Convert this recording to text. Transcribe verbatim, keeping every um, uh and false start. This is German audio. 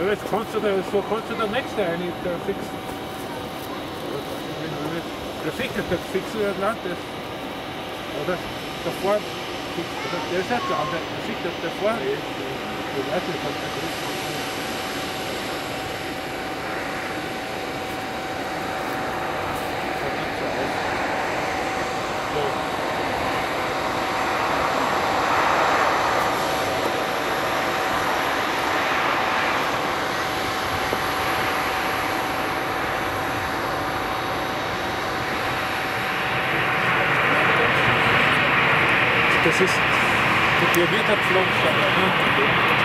Ja, jetzt kannst du da, so kannst du der nächste eine, der fix. Der sicher, der fixe Land ist. Oder der Vor. Der ist nicht der andere, der sicher, der Vor. Ich weiß nicht, was der Größe ist. Das ist der Wiederpflanzer.